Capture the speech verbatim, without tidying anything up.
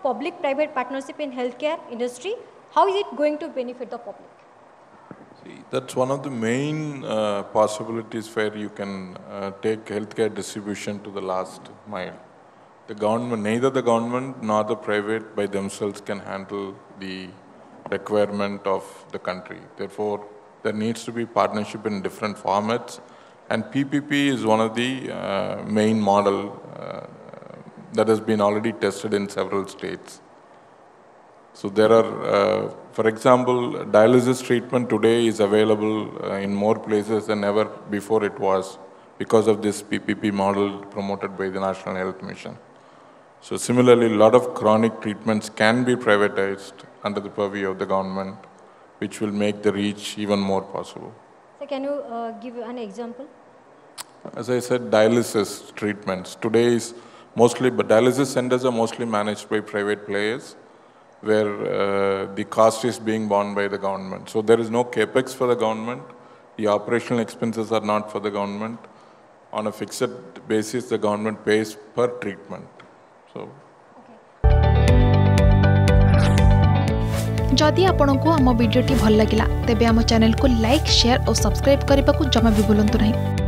Public-private partnership in healthcare industry, how is it going to benefit the public? See, that's one of the main uh, possibilities where you can uh, take healthcare distribution to the last mile. The government, neither the government nor the private by themselves can handle the requirement of the country. Therefore, there needs to be partnership in different formats, and P P P is one of the uh, main model uh, that has been already tested in several states. So there are, uh, for example, dialysis treatment today is available uh, in more places than ever before it was because of this P P P model promoted by the National Health Mission. So similarly, a lot of chronic treatments can be privatized under the purview of the government, which will make the reach even more possible. So can you uh, give an example? As I said, dialysis treatments today is mostly, but dialysis centers are mostly managed by private players where uh, the cost is being borne by the government. So there is no capex for the government. The operational expenses are not for the government. On a fixed basis, the government pays per treatment. So. जदि आपंक आम भिडी भल लगा तेब आम channel को like, share और subscribe करने को जमा भी बुलां नहीं।